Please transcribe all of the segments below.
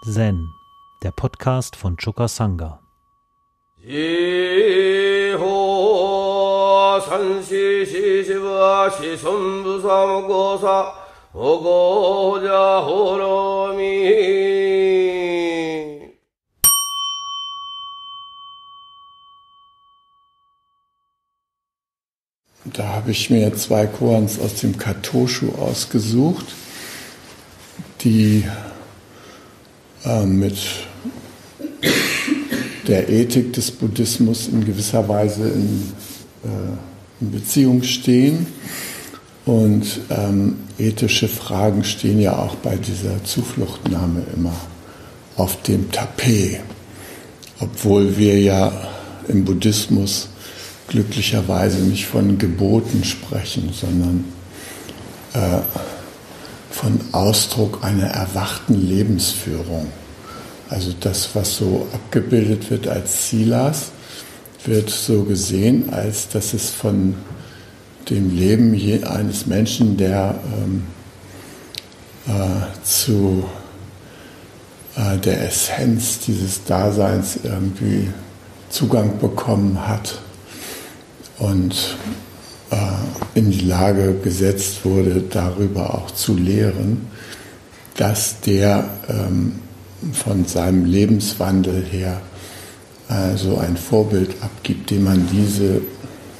Zen, der Podcast von Choka Sangha. Da habe ich mir zwei Koans aus dem Kattoshu ausgesucht, die mit der Ethik des Buddhismus in gewisser Weise in Beziehung stehen. Und ethische Fragen stehen ja auch bei dieser Zufluchtnahme immer auf dem Tapet, obwohl wir ja im Buddhismus glücklicherweise nicht von Geboten sprechen, sondern von Ausdruck einer erwachten Lebensführung. Also das, was so abgebildet wird als Silas, wird so gesehen, als dass es von dem Leben eines Menschen, der zu der Essenz dieses Daseins irgendwie Zugang bekommen hat und in die Lage gesetzt wurde, darüber auch zu lehren, dass der von seinem Lebenswandel her so ein Vorbild abgibt, dem man diese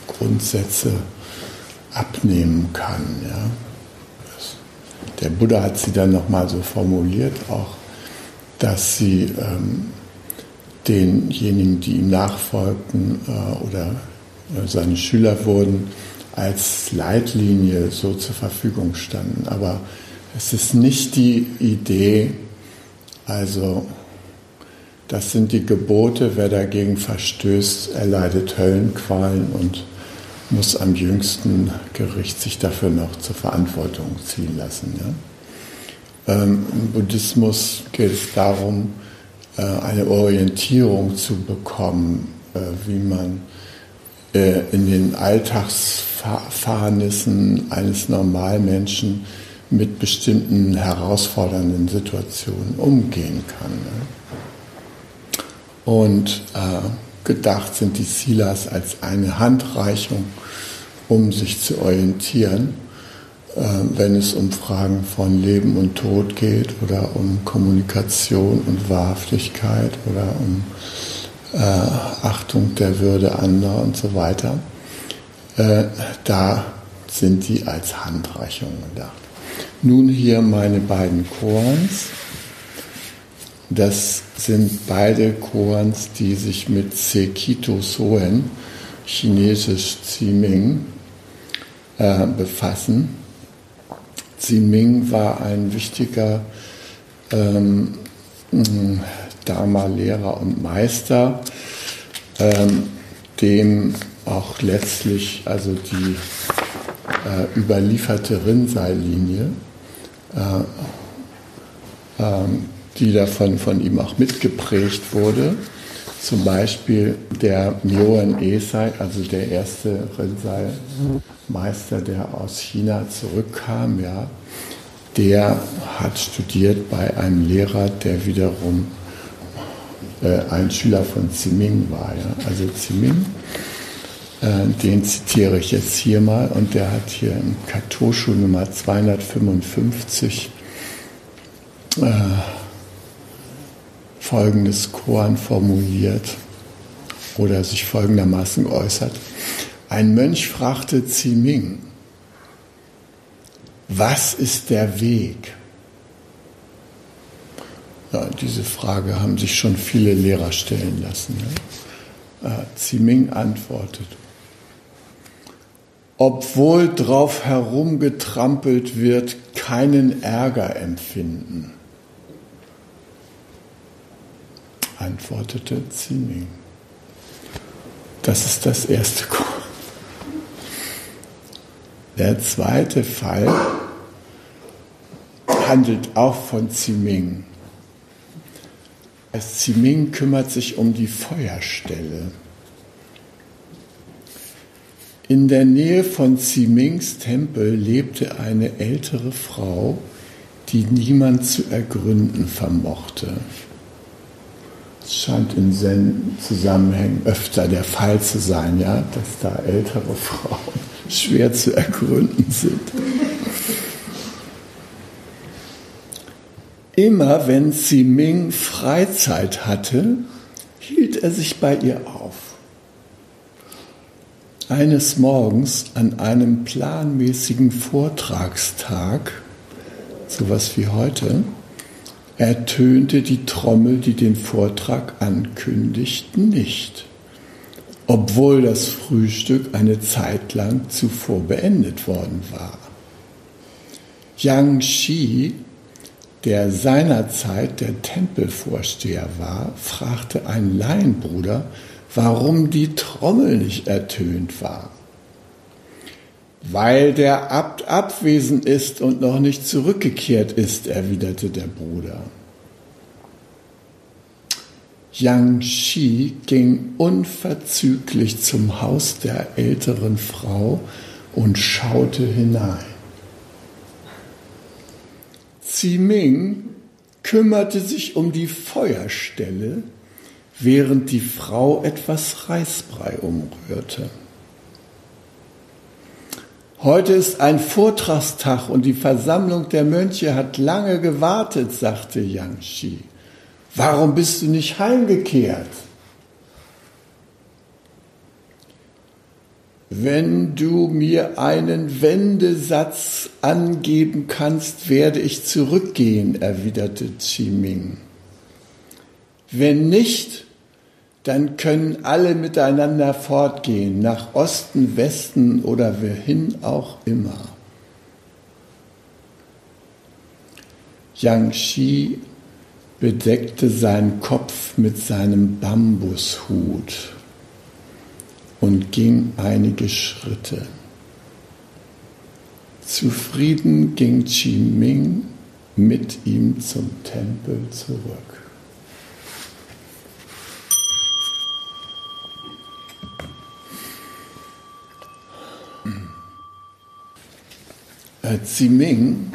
Grundsätze abnehmen kann. Ja. Der Buddha hat sie dann nochmal so formuliert, auch, dass sie denjenigen, die ihm nachfolgten oder seine Schüler wurden, als Leitlinie so zur Verfügung standen. Aber es ist nicht die Idee, also das sind die Gebote, wer dagegen verstößt, erleidet Höllenqualen und muss am jüngsten Gericht sich dafür noch zur Verantwortung ziehen lassen. Ja? Im Buddhismus geht es darum, eine Orientierung zu bekommen, wie man in den Alltagsfahrnissen eines Normalmenschen mit bestimmten herausfordernden Situationen umgehen kann. Ne? Und gedacht sind die Silas als eine Handreichung, um sich zu orientieren, wenn es um Fragen von Leben und Tod geht oder um Kommunikation und Wahrhaftigkeit oder um Achtung der Würde anderer und so weiter, da sind die als Handreichung gedacht. Nun hier meine beiden Koans. Das sind beide Koans, die sich mit Sekiso Soen, chinesisch Ciming, befassen. Ciming war ein wichtiger Dharma-Lehrer und Meister, dem auch letztlich also die überlieferte Rinzai-Linie, die davon von ihm auch mitgeprägt wurde. Zum Beispiel der Myōan Eisai, also der erste Rinzai-Meister, der aus China zurückkam, ja, der hat studiert bei einem Lehrer, der wiederum ein Schüler von Ciming war. Ja? Also Ciming, den zitiere ich jetzt hier mal, und der hat hier im Kattoshu Nummer 255 folgendes Koan formuliert oder sich folgendermaßen geäußert. Ein Mönch fragte Ciming: Was ist der Weg? Ja, diese Frage haben sich schon viele Lehrer stellen lassen. Ne? Ciming antwortet: Obwohl drauf herumgetrampelt wird, keinen Ärger empfinden, antwortete Ciming. Das ist das erste Koan. Der zweite Fall handelt auch von Ciming. Ciming kümmert sich um die Feuerstelle. In der Nähe von Cimings Tempel lebte eine ältere Frau, die niemand zu ergründen vermochte. Es scheint in Zen-Zusammenhängen öfter der Fall zu sein, ja, dass da ältere Frauen schwer zu ergründen sind. Immer wenn Ciming Freizeit hatte, hielt er sich bei ihr auf. Eines Morgens an einem planmäßigen Vortragstag, sowas wie heute, ertönte die Trommel, die den Vortrag ankündigte, nicht, obwohl das Frühstück eine Zeit lang zuvor beendet worden war. Yang Shi, der seinerzeit der Tempelvorsteher war, fragte einen Laienbruder, warum die Trommel nicht ertönt war. Weil der Abt abwesend ist und noch nicht zurückgekehrt ist, erwiderte der Bruder. Yang Shi ging unverzüglich zum Haus der älteren Frau und schaute hinein. Ciming kümmerte sich um die Feuerstelle, während die Frau etwas Reisbrei umrührte. Heute ist ein Vortragstag und die Versammlung der Mönche hat lange gewartet, sagte Yang Shi. Warum bist du nicht heimgekehrt? Wenn du mir einen Wendesatz angeben kannst, werde ich zurückgehen, erwiderte Ciming. Wenn nicht, dann können alle miteinander fortgehen, nach Osten, Westen oder wohin auch immer. Yang Shi bedeckte seinen Kopf mit seinem Bambushut und ging einige Schritte. Zufrieden ging Ciming mit ihm zum Tempel zurück. Ciming,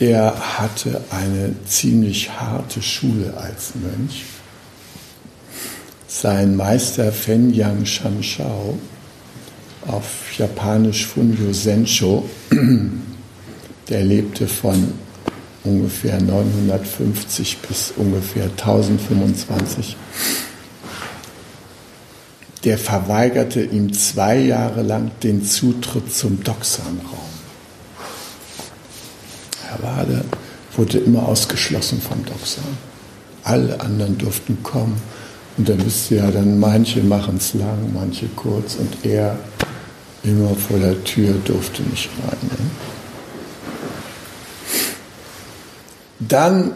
der hatte eine ziemlich harte Schule als Mönch. Sein Meister Fenyang Shanzhao, auf Japanisch Funyo Zensho, der lebte von ungefähr 950 bis ungefähr 1025. Der verweigerte ihm 2 Jahre lang den Zutritt zum Doksan-Raum. Er wurde immer ausgeschlossen vom Doksan. Alle anderen durften kommen. Und dann wisst ihr ja, dann manche machen es lang, manche kurz. Und er, immer vor der Tür, durfte nicht rein. Ne? Dann,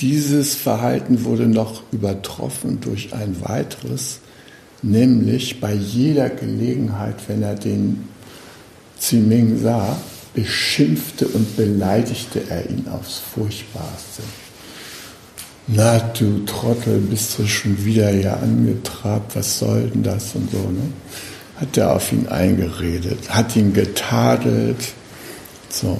dieses Verhalten wurde noch übertroffen durch ein weiteres, nämlich bei jeder Gelegenheit, wenn er den Ciming sah, beschimpfte und beleidigte er ihn aufs Furchtbarste. Na, du Trottel, bist du schon wieder hier angetrabt, was soll denn das und so, ne? Hat er auf ihn eingeredet, hat ihn getadelt, so.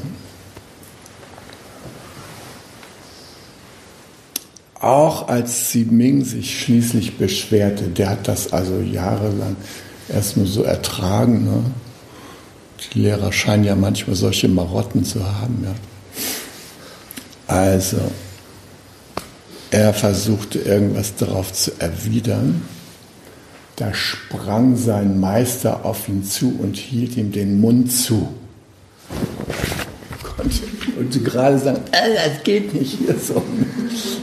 Auch als Ciming sich schließlich beschwerte, der hat das also jahrelang erstmal so ertragen. Ne? Die Lehrer scheinen ja manchmal solche Marotten zu haben. Ja. Also, er versuchte irgendwas darauf zu erwidern. Da sprang sein Meister auf ihn zu und hielt ihm den Mund zu. Und gerade sagen, das geht nicht hier so.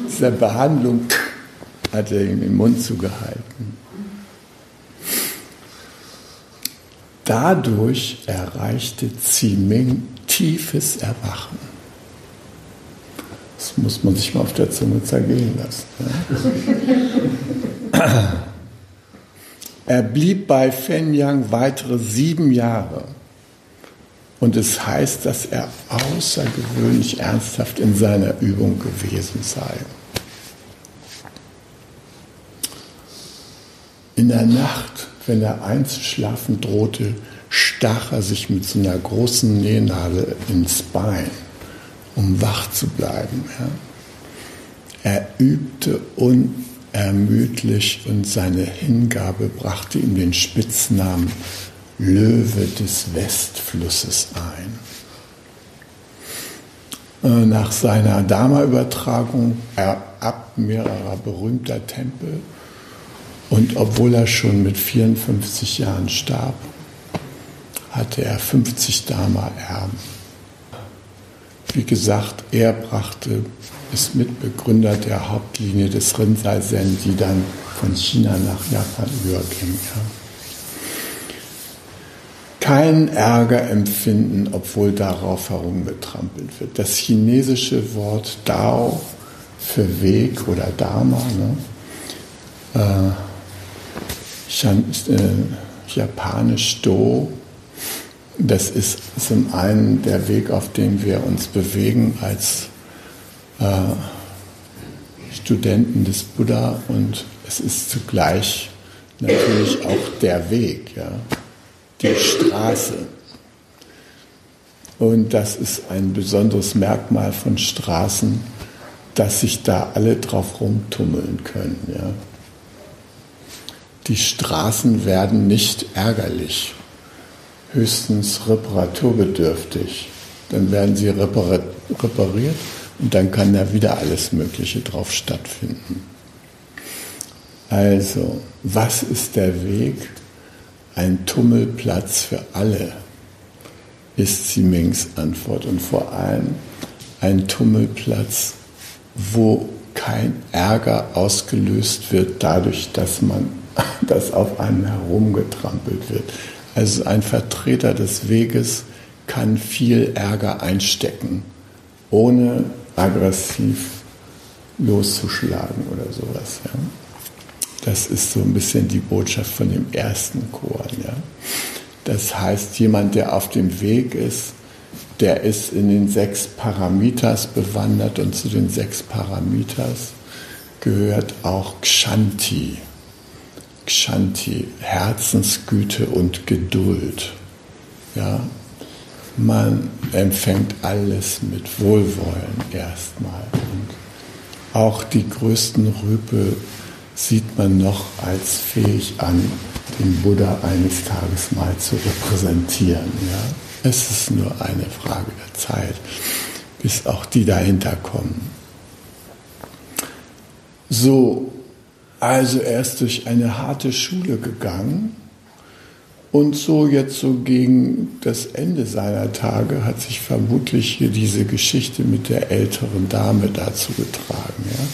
Dieser Behandlung hat er ihm den Mund zugehalten. Dadurch erreichte Ciming tiefes Erwachen. Das muss man sich mal auf der Zunge zergehen lassen. Ja? Er blieb bei Fenyang weitere 7 Jahre. Und es heißt, dass er außergewöhnlich ernsthaft in seiner Übung gewesen sei. In der Nacht, wenn er einzuschlafen drohte, stach er sich mit so einer großen Nähnadel ins Bein, um wach zu bleiben. Ja. Er übte unermüdlich und seine Hingabe brachte ihm den Spitznamen Löwe des Westflusses ein. Nach seiner Dharma-Übertragung erab mehrerer berühmter Tempel und obwohl er schon mit 54 Jahren starb, hatte er 50 Dharma-Erben. Wie gesagt, er brachte, ist Mitbegründer der Hauptlinie des Rinzai Zen, die dann von China nach Japan überging. Ja. Keinen Ärger empfinden, obwohl darauf herumgetrampelt wird. Das chinesische Wort Dao für Weg oder Dharma, ne? Japanisch Do, das ist zum einen der Weg, auf dem wir uns bewegen als Studenten des Buddha, und es ist zugleich natürlich auch der Weg, ja? Die Straße. Und das ist ein besonderes Merkmal von Straßen, dass sich da alle drauf rumtummeln können. Ja. Die Straßen werden nicht ärgerlich, höchstens reparaturbedürftig. Dann werden sie repariert und dann kann da wieder alles Mögliche drauf stattfinden. Also, was ist der Weg? Ein Tummelplatz für alle, ist Cimings Antwort. Und vor allem ein Tummelplatz, wo kein Ärger ausgelöst wird, dadurch, dass auf einem herumgetrampelt wird. Also ein Vertreter des Weges kann viel Ärger einstecken, ohne aggressiv loszuschlagen oder sowas, ja. Das ist so ein bisschen die Botschaft von dem ersten Koan. Ja. Das heißt, jemand, der auf dem Weg ist, der ist in den 6 Paramitas bewandert, und zu den 6 Paramitas gehört auch Kshanti. Kshanti, Herzensgüte und Geduld. Ja. Man empfängt alles mit Wohlwollen erstmal. Und auch die größten Rüpel sieht man noch als fähig an, den Buddha eines Tages mal zu repräsentieren. Ja? Es ist nur eine Frage der Zeit, bis auch die dahinter kommen. So, also er ist durch eine harte Schule gegangen und so jetzt so gegen das Ende seiner Tage hat sich vermutlich hier diese Geschichte mit der älteren Dame dazu getragen, ja?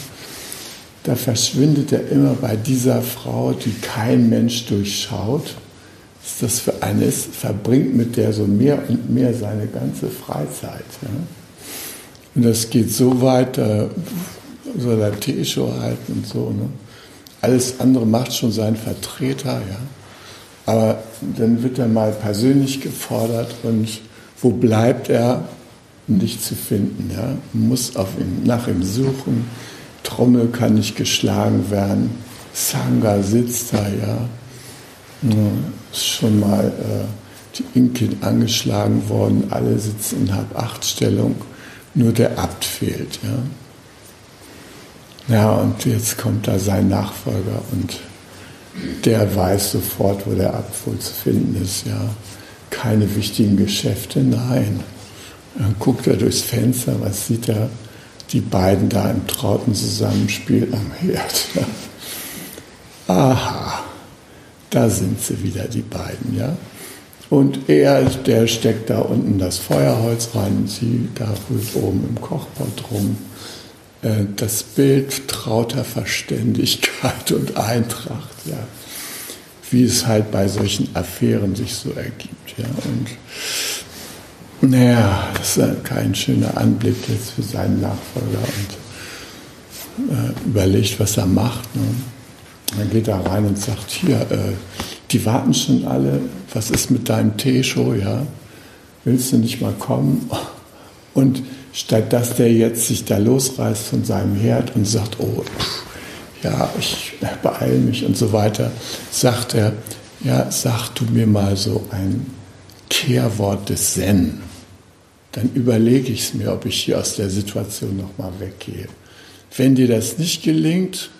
Da verschwindet er immer bei dieser Frau, die kein Mensch durchschaut. Was das für eine ist, verbringt mit der so mehr und mehr seine ganze Freizeit. Ja. Und das geht so weit, soll er Teisho halten und so. Ne. Alles andere macht schon sein Vertreter. Ja. Aber dann wird er mal persönlich gefordert und wo bleibt er? Nicht zu finden. Ja. Man muss nach ihm suchen. Trommel kann nicht geschlagen werden, Sangha sitzt da, ja, ist schon mal die Inkin angeschlagen worden, alle sitzen in Halb-8-Stellung, nur der Abt fehlt, ja. Ja, und jetzt kommt da sein Nachfolger und der weiß sofort, wo der Abt wohl zu finden ist, ja. Keine wichtigen Geschäfte, nein. Dann guckt er durchs Fenster, was sieht er? Die beiden da im trauten Zusammenspiel am Herd. Ja. Aha, da sind sie wieder, die beiden, ja. Und er, der steckt da unten das Feuerholz rein, sie da rührt oben im Kochpott rum. Das Bild trauter Verständigkeit und Eintracht, ja. Wie es halt bei solchen Affären sich so ergibt, ja. Und naja, das ist kein schöner Anblick jetzt für seinen Nachfolger, und überlegt, was er macht. Ne? Dann geht er rein und sagt, hier, die warten schon alle, was ist mit deinem Teeshow, ja? Willst du nicht mal kommen? Und statt dass der jetzt sich da losreißt von seinem Herd und sagt, oh, ja, ich beeile mich und so weiter, sagt er, ja, sag du mir mal so ein Kehrwort des Zen, dann überlege ich es mir, ob ich hier aus der Situation nochmal weggehe. Wenn dir das nicht gelingt,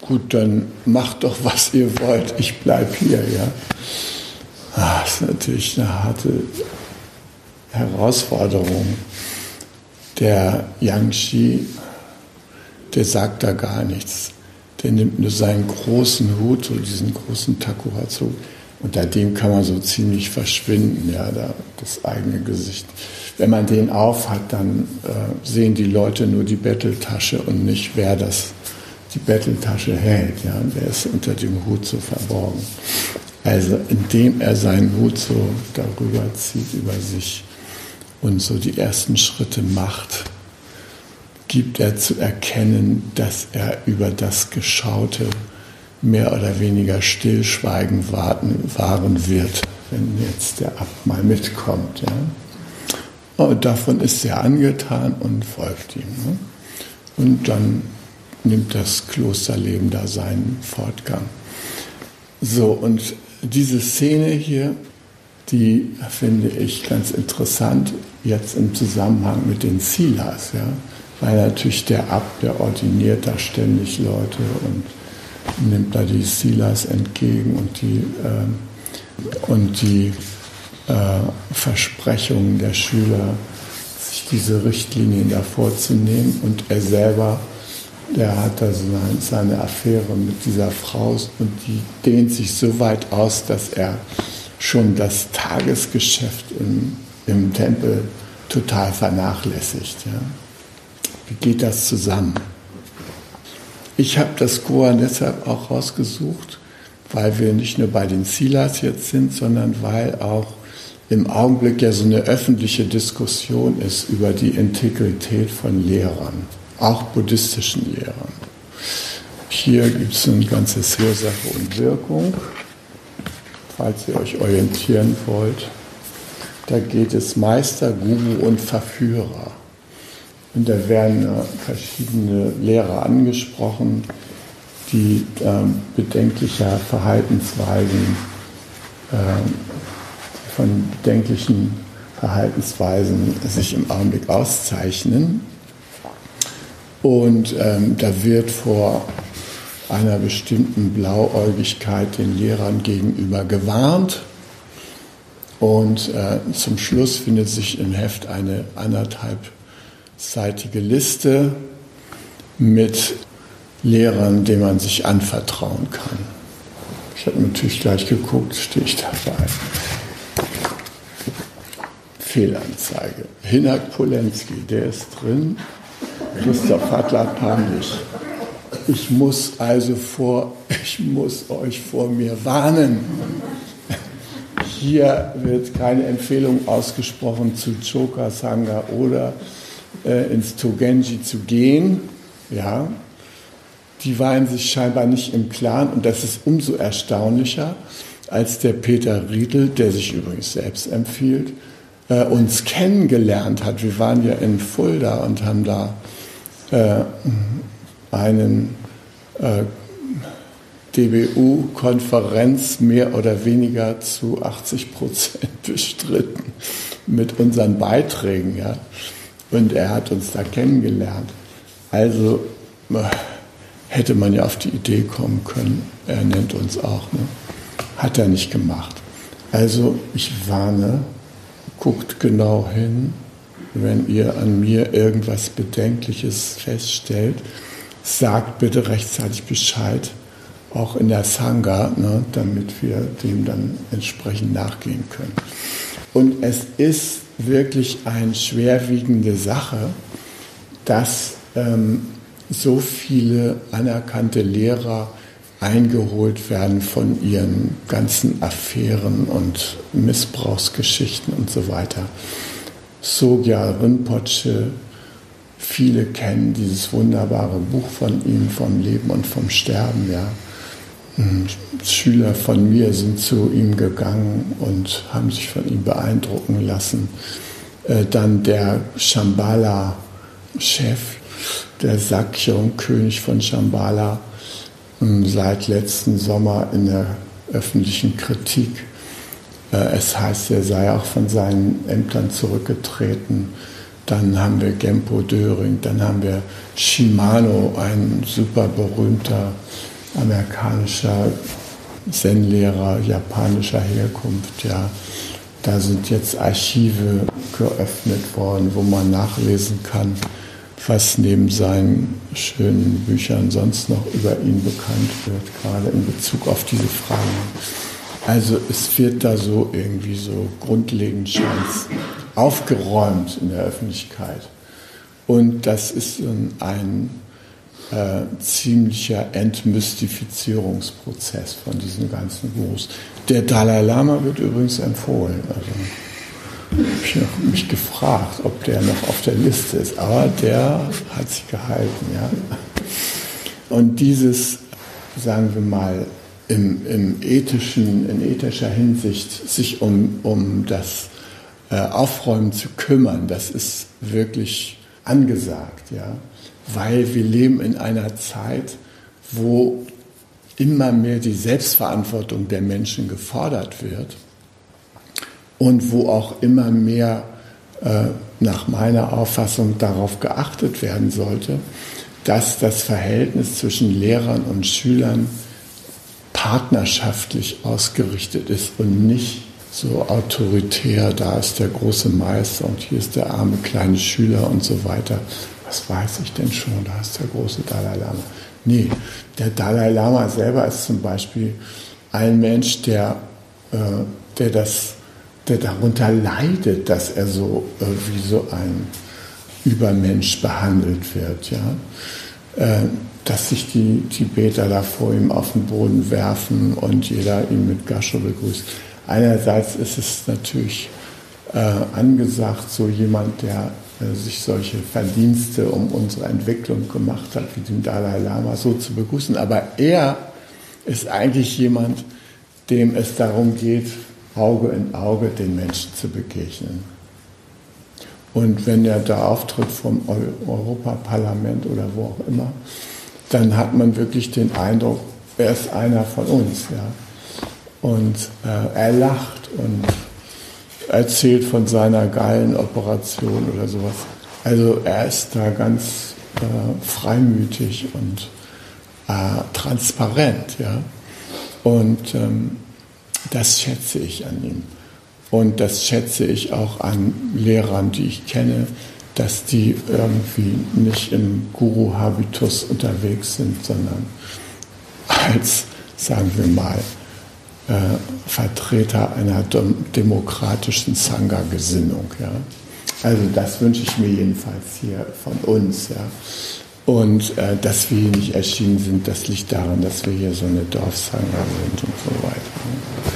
gut, dann macht doch, was ihr wollt. Ich bleibe hier, ja. Das ist natürlich eine harte Herausforderung. Der Yangtze, der sagt da gar nichts. Der nimmt nur seinen großen Hut, so diesen großen Takuhatsu. Unter dem kann man so ziemlich verschwinden, ja, das eigene Gesicht. Wenn man den aufhat, dann sehen die Leute nur die Betteltasche und nicht, wer die Betteltasche hält. Ja, der ist unter dem Hut so verborgen. Also indem er seinen Hut so darüber zieht über sich und so die ersten Schritte macht, gibt er zu erkennen, dass er über das Geschaute mehr oder weniger stillschweigend wahren wird, wenn jetzt der Abt mal mitkommt. Ja? Und davon ist er angetan und folgt ihm. Ne? Und dann nimmt das Klosterleben da seinen Fortgang. So, und diese Szene hier, die finde ich ganz interessant, jetzt im Zusammenhang mit den Silas, ja? Weil natürlich der Abt, der ordiniert da ständig Leute und nimmt da die Silas entgegen und die Versprechungen der Schüler, sich diese Richtlinien da vorzunehmen. Und er selber, der hat da so seine Affäre mit dieser Frau und die dehnt sich so weit aus, dass er schon das Tagesgeschäft im Tempel total vernachlässigt. Ja. Wie geht das zusammen? Ich habe das Koan deshalb auch rausgesucht, weil wir nicht nur bei den Silas jetzt sind, sondern weil auch im Augenblick ja so eine öffentliche Diskussion ist über die Integrität von Lehrern, auch buddhistischen Lehrern. Hier gibt es ein ganzes Ursache und Wirkung, falls ihr euch orientieren wollt. Da geht es Meister, Guru und Verführer. Und da werden verschiedene Lehrer angesprochen, die von bedenklichen Verhaltensweisen sich im Augenblick auszeichnen. Und da wird vor einer bestimmten Blauäugigkeit den Lehrern gegenüber gewarnt. Und zum Schluss findet sich im Heft eine 1,5-seitige Liste mit Lehrern, denen man sich anvertrauen kann. Ich habe natürlich gleich geguckt, stehe ich dabei. Fehlanzeige. Hinak Polenski, der ist drin. Christoph Hartler, peinlich. Ich muss euch vor mir warnen. Hier wird keine Empfehlung ausgesprochen, zu Choka Sangha oder ins Tōgen-ji zu gehen, ja, die waren sich scheinbar nicht im Klaren und das ist umso erstaunlicher, als der Peter Riedl, der sich übrigens selbst empfiehlt, uns kennengelernt hat. Wir waren ja in Fulda und haben da einen DBU-Konferenz mehr oder weniger zu 80% bestritten mit unseren Beiträgen, ja. Und er hat uns da kennengelernt. Also hätte man ja auf die Idee kommen können, er nennt uns auch, ne? Hat er nicht gemacht. Also ich warne, guckt genau hin, wenn ihr an mir irgendwas Bedenkliches feststellt, sagt bitte rechtzeitig Bescheid, auch in der Sangha, ne? Damit wir dem dann entsprechend nachgehen können. Und es ist wirklich eine schwerwiegende Sache, dass so viele anerkannte Lehrer eingeholt werden von ihren ganzen Affären und Missbrauchsgeschichten und so weiter. Sogyal Rinpoche, viele kennen dieses wunderbare Buch von ihm, vom Leben und vom Sterben, ja. Schüler von mir sind zu ihm gegangen und haben sich von ihm beeindrucken lassen. Dann der Shambhala-Chef, der Sakyong, König von Shambhala, seit letzten Sommer in der öffentlichen Kritik. Es heißt, er sei auch von seinen Ämtern zurückgetreten. Dann haben wir Genpo Döring, dann haben wir Shimano, ein super berühmter amerikanischer Zen-Lehrer japanischer Herkunft. Ja. Da sind jetzt Archive geöffnet worden, wo man nachlesen kann, was neben seinen schönen Büchern sonst noch über ihn bekannt wird, gerade in Bezug auf diese Fragen. Also es wird da so irgendwie so grundlegend schon aufgeräumt in der Öffentlichkeit. Und das ist ein ziemlicher Entmystifizierungsprozess von diesen ganzen Gurus. Der Dalai Lama wird übrigens empfohlen. Also ich habe mich gefragt, ob der noch auf der Liste ist, aber der hat sich gehalten. Ja. Und dieses, sagen wir mal, in ethischer Hinsicht sich um das Aufräumen zu kümmern, das ist wirklich angesagt, ja, weil wir leben in einer Zeit, wo immer mehr die Selbstverantwortung der Menschen gefordert wird und wo auch immer mehr nach meiner Auffassung darauf geachtet werden sollte, dass das Verhältnis zwischen Lehrern und Schülern partnerschaftlich ausgerichtet ist und nicht so autoritär, da ist der große Meister und hier ist der arme kleine Schüler und so weiter. Was weiß ich denn schon, da ist der große Dalai Lama. Nee, der Dalai Lama selber ist zum Beispiel ein Mensch, der darunter leidet, dass er so wie so ein Übermensch behandelt wird, ja. Dass sich die Tibeter da vor ihm auf den Boden werfen und jeder ihn mit Gasho begrüßt. Einerseits ist es natürlich angesagt, so jemand, der sich solche Verdienste um unsere Entwicklung gemacht hat, wie den Dalai Lama, so zu begrüßen. Aber er ist eigentlich jemand, dem es darum geht, Auge in Auge den Menschen zu begegnen. Und wenn er da auftritt vom Europaparlament oder wo auch immer, dann hat man wirklich den Eindruck, er ist einer von uns. Ja. Und er lacht und erzählt von seiner geilen Operation oder sowas. Also er ist da ganz freimütig und transparent. Ja. Und das schätze ich an ihm. Und das schätze ich auch an Lehrern, die ich kenne, dass die irgendwie nicht im Guru-Habitus unterwegs sind, sondern als, sagen wir mal, Vertreter einer demokratischen Sangha-Gesinnung. Ja? Also das wünsche ich mir jedenfalls hier von uns. Ja? Und dass wir hier nicht erschienen sind, das liegt daran, dass wir hier so eine Dorfsangha sind und so weiter. Ja?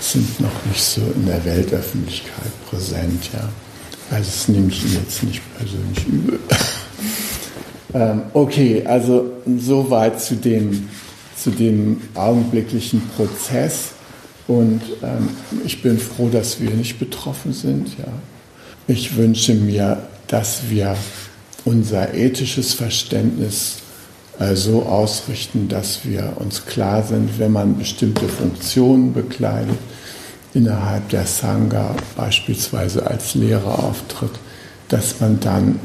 Sind noch nicht so in der Weltöffentlichkeit präsent, ja. Also das nehme ich Ihnen jetzt nicht persönlich übel. Okay, also soweit zu dem augenblicklichen Prozess. Und ich bin froh, dass wir nicht betroffen sind, ja. Ich wünsche mir, dass wir unser ethisches Verständnis so ausrichten, dass wir uns klar sind, wenn man bestimmte Funktionen bekleidet, innerhalb der Sangha beispielsweise als Lehrer auftritt, dass man dann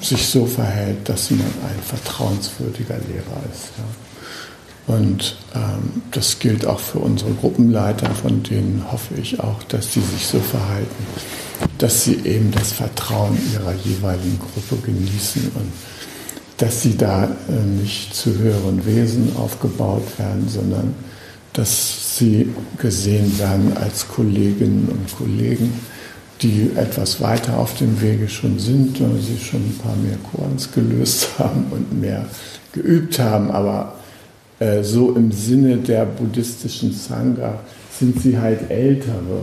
sich so verhält, dass man ein vertrauenswürdiger Lehrer ist. Ja. Und das gilt auch für unsere Gruppenleiter, von denen hoffe ich auch, dass sie sich so verhalten, dass sie eben das Vertrauen ihrer jeweiligen Gruppe genießen und dass sie da nicht zu höheren Wesen aufgebaut werden, sondern dass sie gesehen werden als Kolleginnen und Kollegen, die etwas weiter auf dem Wege schon sind, weil sie schon ein paar mehr Koans gelöst haben und mehr geübt haben. Aber so im Sinne der buddhistischen Sangha sind sie halt Ältere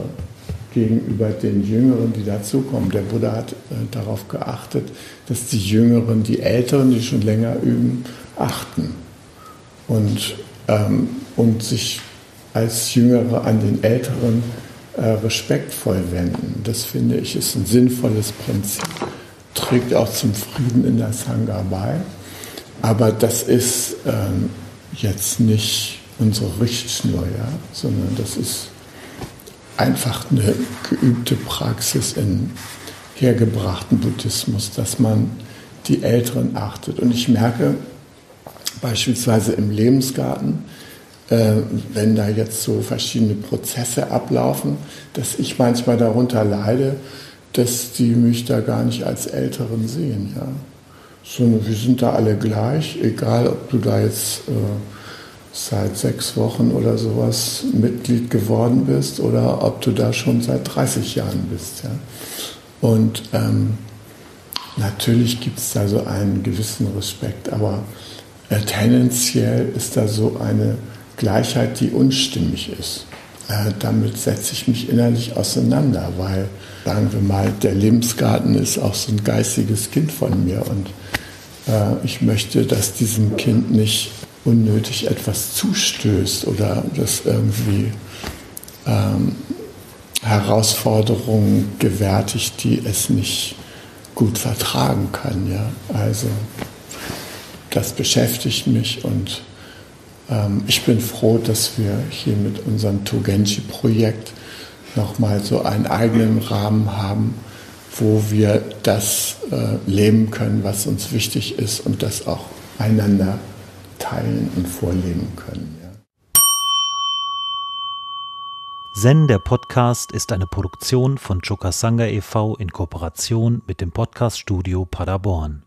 gegenüber den Jüngeren, die dazukommen. Der Buddha hat darauf geachtet, dass die Jüngeren, die Älteren, die schon länger üben, achten und sich als Jüngere an den Älteren respektvoll wenden. Das finde ich ist ein sinnvolles Prinzip, trägt auch zum Frieden in der Sangha bei. Aber das ist jetzt nicht unsere Richtschnur, ja? Sondern das ist einfach eine geübte Praxis im hergebrachten Buddhismus, dass man die Älteren achtet. Und ich merke beispielsweise im Lebensgarten, wenn da jetzt so verschiedene Prozesse ablaufen, dass ich manchmal darunter leide, dass die mich da gar nicht als Älteren sehen. Ja? So, wir sind da alle gleich, egal ob du da jetzt seit 6 Wochen oder sowas Mitglied geworden bist oder ob du da schon seit 30 Jahren bist. Ja? Und natürlich gibt es da so einen gewissen Respekt, aber tendenziell ist da so eine Gleichheit, die unstimmig ist. Damit setze ich mich innerlich auseinander, weil, sagen wir mal, der Lebensgarten ist auch so ein geistiges Kind von mir und ich möchte, dass diesem Kind nicht unnötig etwas zustößt oder dass irgendwie Herausforderungen gewärtigt, die es nicht gut vertragen kann. Ja? Also das beschäftigt mich und ich bin froh, dass wir hier mit unserem Tōgen-ji-Projekt nochmal so einen eigenen Rahmen haben, wo wir das leben können, was uns wichtig ist und das auch einander teilen und vorleben können. Ja. Zen, der Podcast, ist eine Produktion von Choka Sangha e.V. in Kooperation mit dem Podcaststudio Paderborn.